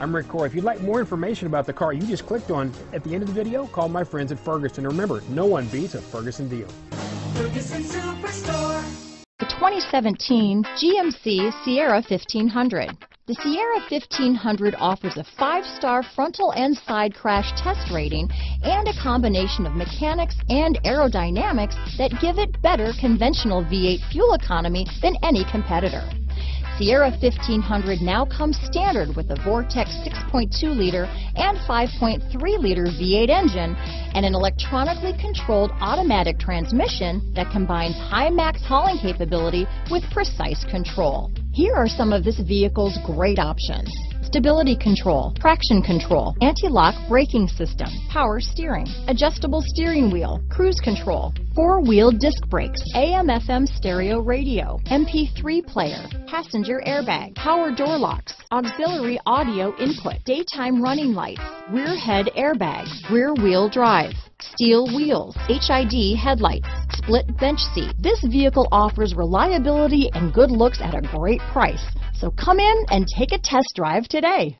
I'm Rick Corr. If you'd like more information about the car you just clicked on at the end of the video, call my friends at Ferguson. And remember, no one beats a Ferguson deal. Ferguson Superstore. The 2017 GMC Sierra 1500. The Sierra 1500 offers a 5-star frontal and side crash test rating and a combination of mechanics and aerodynamics that give it better conventional V8 fuel economy than any competitor. Sierra 1500 now comes standard with a Vortec 6.2-liter and 5.3-liter V8 engine and an electronically controlled automatic transmission that combines high max hauling capability with precise control. Here are some of this vehicle's great options: stability control, traction control, anti-lock braking system, power steering, adjustable steering wheel, cruise control, 4-wheel disc brakes, AM/FM stereo radio, MP3 player, passenger airbag, power door locks, auxiliary audio input, daytime running lights, rear head airbag, rear wheel drive, steel wheels, HID headlights, split bench seat. This vehicle offers reliability and good looks at a great price. So come in and take a test drive today.